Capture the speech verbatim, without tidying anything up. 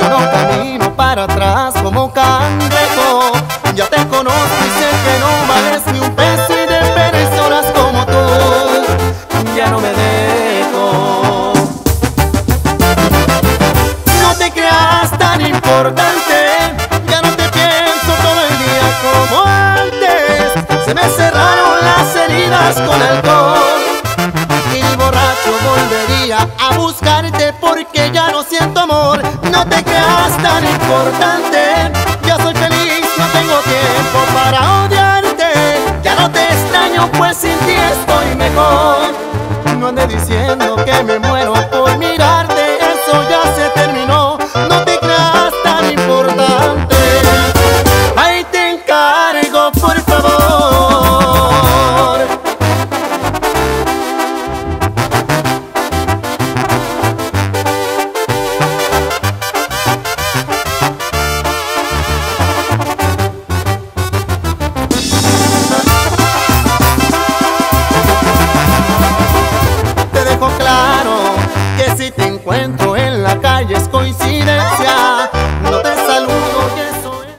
Yo no camino para atrás como cangrejo. Ya te conozco y sé que no vales ni un peso y de personas como tú ya no me dejo. No te creas tan importante, ya no te pienso todo el día como antes. Se me cerraron las heridas con alcohol y borracho volvería a buscarte porque ya no siento amor. No te creas tan importante, yo soy feliz, no tengo tiempo para odiarte. Ya no te extraño, pues sin ti estoy mejor. No andes diciendo que me muero por mirarte, eso ya se terminó. No te creas tan importante, ahí te encargo, por favor. Te dejo claro que si te encuentro